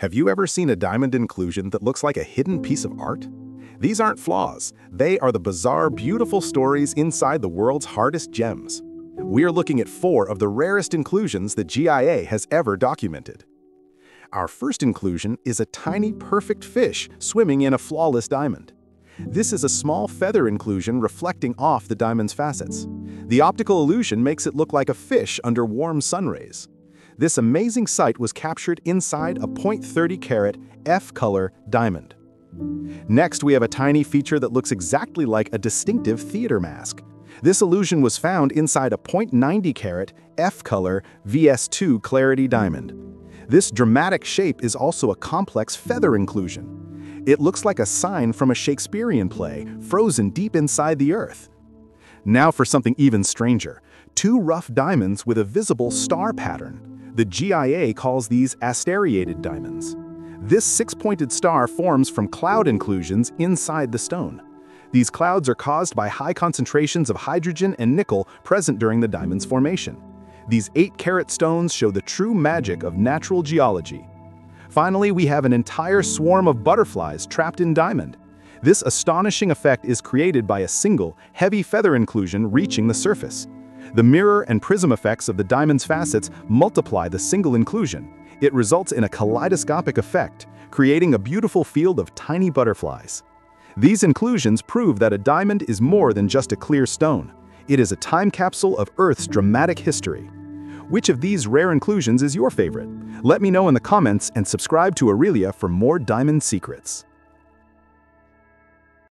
Have you ever seen a diamond inclusion that looks like a hidden piece of art? These aren't flaws. They are the bizarre, beautiful stories inside the world's hardest gems. We are looking at 4 of the rarest inclusions that GIA has ever documented. Our first inclusion is a tiny, perfect fish swimming in a flawless diamond. This is a small feather inclusion reflecting off the diamond's facets. The optical illusion makes it look like a fish under warm sun rays. This amazing sight was captured inside a 0.30 carat F-color diamond. Next, we have a tiny feature that looks exactly like a distinctive theater mask. This illusion was found inside a 0.90 carat F-color VS2 clarity diamond. This dramatic shape is also a complex feather inclusion. It looks like a sign from a Shakespearean play, frozen deep inside the earth. Now for something even stranger, 2 rough diamonds with a visible star pattern. The GIA calls these asteriated diamonds. This 6-pointed star forms from cloud inclusions inside the stone. These clouds are caused by high concentrations of hydrogen and nickel present during the diamond's formation. These 8-carat stones show the true magic of natural geology. Finally, we have an entire swarm of butterflies trapped in diamond. This astonishing effect is created by a single, heavy feather inclusion reaching the surface. The mirror and prism effects of the diamond's facets multiply the single inclusion. It results in a kaleidoscopic effect, creating a beautiful field of tiny butterflies. These inclusions prove that a diamond is more than just a clear stone. It is a time capsule of Earth's dramatic history. Which of these rare inclusions is your favorite? Let me know in the comments and subscribe to Aurelia for more diamond secrets.